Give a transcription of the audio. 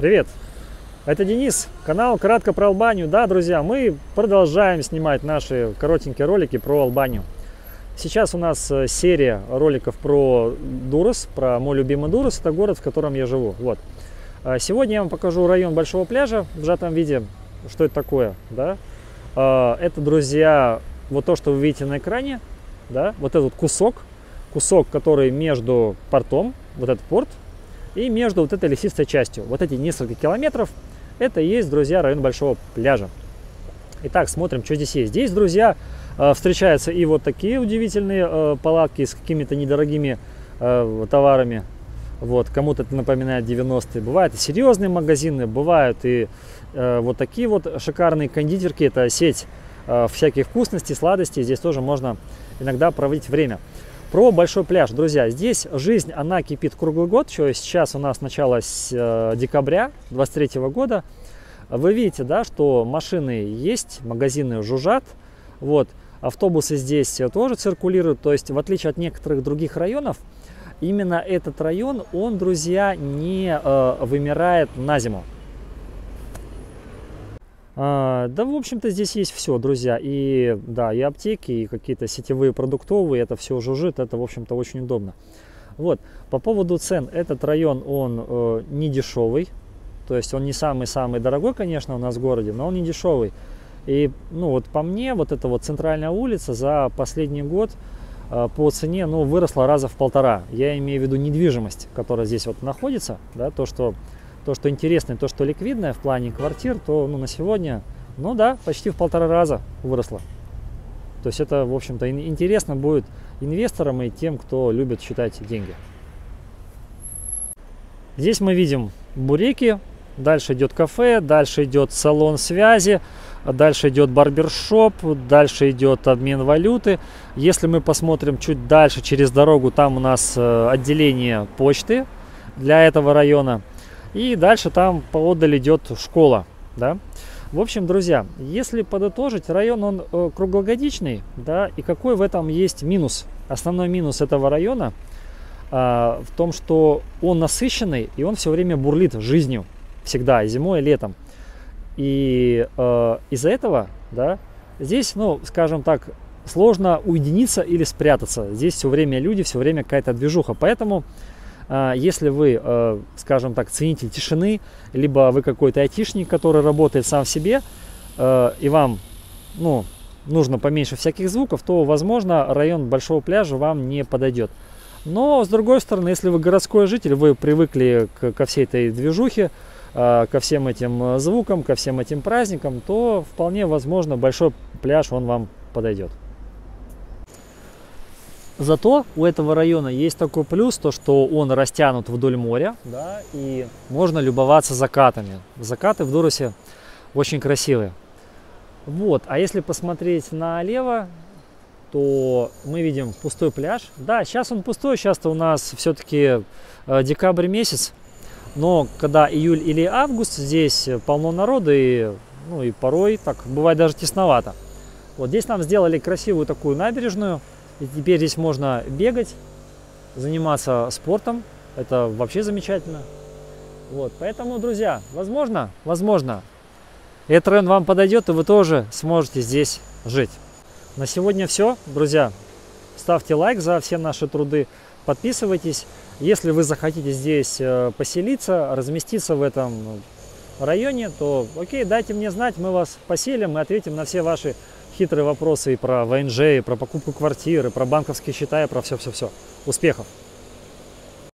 Привет! Это Денис, канал «Кратко про Албанию». Да, друзья, мы продолжаем снимать наши коротенькие ролики про Албанию. Сейчас у нас серия роликов про Дуррес, про мой любимый Дуррес, это город, в котором я живу. Вот. Сегодня я вам покажу район Большого пляжа в сжатом виде, что это такое. Да? Это, друзья, вот то, что вы видите на экране, да? Вот этот кусок, который между портом, вот этот порт, и между вот этой лесистой частью. Вот эти несколько километров, это и есть, друзья, район Большого пляжа. Итак, смотрим, что здесь есть. Здесь, друзья, встречаются и вот такие удивительные палатки с какими-то недорогими товарами. Вот, кому-то это напоминает 90-е. Бывают и серьезные магазины, бывают и вот такие вот шикарные кондитерки. Это сеть всяких вкусностей, сладостей. Здесь тоже можно иногда проводить время. Про Большой пляж, друзья. Здесь жизнь, она кипит круглый год. Сейчас у нас начало декабря 23 года. Вы видите, да, что машины есть, магазины жужжат. Вот, автобусы здесь тоже циркулируют. То есть, в отличие от некоторых других районов, именно этот район, он, друзья, не вымирает на зиму. Да, в общем-то, здесь есть все, друзья. И, да, и аптеки, и какие-то сетевые продуктовые, это все жужжит, это, в общем-то, очень удобно. Вот, по поводу цен, этот район, он не дешевый. То есть, он не самый-самый дорогой, конечно, у нас в городе, но он не дешевый. И, ну, вот по мне, вот эта вот центральная улица за последний год по цене, ну, выросла раза в полтора. Я имею в виду недвижимость, которая здесь вот находится, да, то, что интересное, то, что ликвидное в плане квартир, то, ну, на сегодня, ну, да, почти в полтора раза выросла. То есть это, в общем-то, интересно будет инвесторам и тем, кто любит считать деньги. Здесь мы видим буреки, дальше идет кафе, дальше идет салон связи. Дальше идет барбершоп, дальше идет обмен валюты. Если мы посмотрим чуть дальше через дорогу, там у нас отделение почты для этого района. И дальше там поодаль идет школа. Да? В общем, друзья, если подытожить, район он круглогодичный. Да? И какой в этом есть минус? Основной минус этого района в том, что он насыщенный и он все время бурлит жизнью. Всегда, и зимой, и летом. И из-за этого, да, здесь, ну, скажем так, сложно уединиться или спрятаться. Здесь все время люди, все время какая-то движуха. Поэтому, если вы, скажем так, ценитель тишины, либо вы какой-то айтишник, который работает сам в себе, и вам, ну, нужно поменьше всяких звуков, то, возможно, район Большого пляжа вам не подойдет. Но, с другой стороны, если вы городской житель, вы привыкли ко всей этой движухе, ко всем этим звукам, ко всем этим праздникам, то вполне возможно Большой пляж, он вам подойдет. Зато у этого района есть такой плюс, то что он растянут вдоль моря, да, и можно любоваться закатами. Закаты в Дурресе очень красивые. Вот, а если посмотреть налево, то мы видим пустой пляж. Да, сейчас он пустой, сейчас-то у нас все-таки декабрь месяц. Но когда июль или август, здесь полно народа и, ну, и порой так бывает даже тесновато. Вот здесь нам сделали красивую такую набережную. И теперь здесь можно бегать, заниматься спортом. Это вообще замечательно. Вот, поэтому, друзья, возможно, этот район вам подойдет, и вы тоже сможете здесь жить. На сегодня все, друзья. Ставьте лайк за все наши труды. Подписывайтесь. Если вы захотите здесь поселиться, разместиться в этом районе, то окей, дайте мне знать, мы вас поселим, мы ответим на все ваши хитрые вопросы и про ВНЖ, и про покупку квартиры, про банковские счета, и про все-все-все. Успехов!